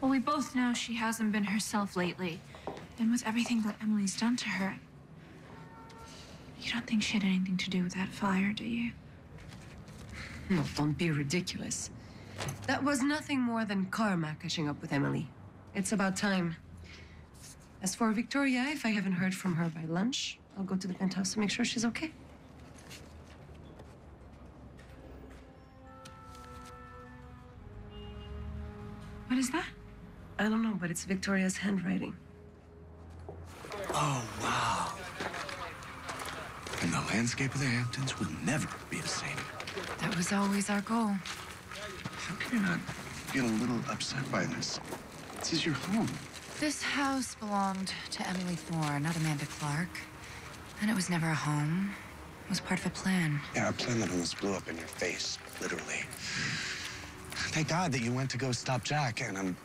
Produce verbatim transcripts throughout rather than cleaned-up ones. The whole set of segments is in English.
Well, we both know she hasn't been herself lately. And with everything that Emily's done to her, you don't think she had anything to do with that fire, do you? No, don't be ridiculous. That was nothing more than karma catching up with Emily. It's about time. As for Victoria, if I haven't heard from her by lunch, I'll go to the penthouse to make sure she's okay. What is that? I don't know, but it's Victoria's handwriting. Oh, wow. And the landscape of the Hamptons will never be the same. That was always our goal. How can you not get a little upset by this? This is your home. This house belonged to Emily Thorne, not Amanda Clark. And it was never a home. It was part of a plan. Yeah, a plan that almost blew up in your face, literally. Thank God that you went to go stop Jack, and I'm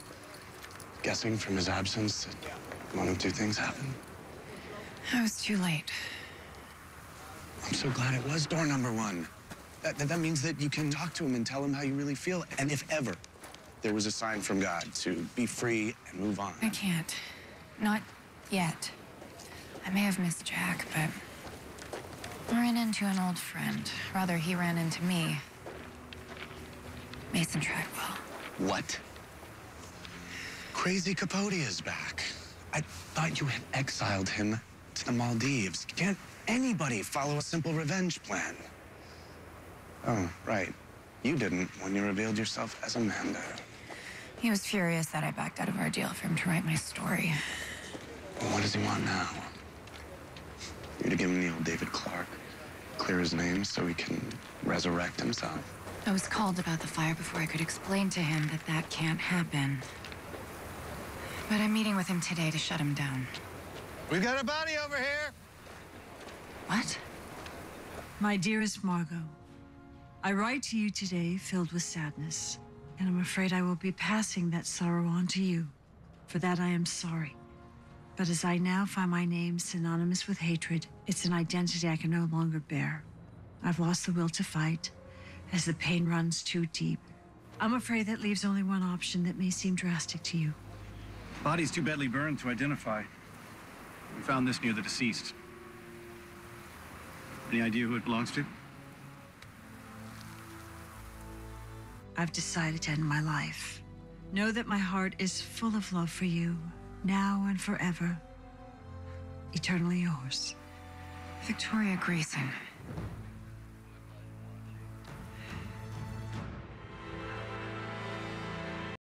guessing from his absence that one of two things happened. I was too late. I'm so glad it was door number one. That, that, that means that you can talk to him and tell him how you really feel, and if ever there was a sign from God to be free and move on. I can't. Not yet. I may have missed Jack, but I ran into an old friend. Rather, he ran into me. Mason Tragwell. What? Crazy Capodia's back. I thought you had exiled him to the Maldives. Can't anybody follow a simple revenge plan? Oh, right. You didn't when you revealed yourself as Amanda. He was furious that I backed out of our deal for him to write my story. Well, what does he want now? You're to give him the old David Clark, clear his name so he can resurrect himself. I was called about the fire before I could explain to him that that can't happen. But I'm meeting with him today to shut him down. We've got a body over here! What? My dearest Margot, I write to you today filled with sadness, and I'm afraid I will be passing that sorrow on to you. For that I am sorry. But as I now find my name synonymous with hatred, it's an identity I can no longer bear. I've lost the will to fight, as the pain runs too deep. I'm afraid that leaves only one option that may seem drastic to you. Body's too badly burned to identify. We found this near the deceased. Any idea who it belongs to? I've decided to end my life. Know that my heart is full of love for you, now and forever. Eternally yours. Victoria Grayson.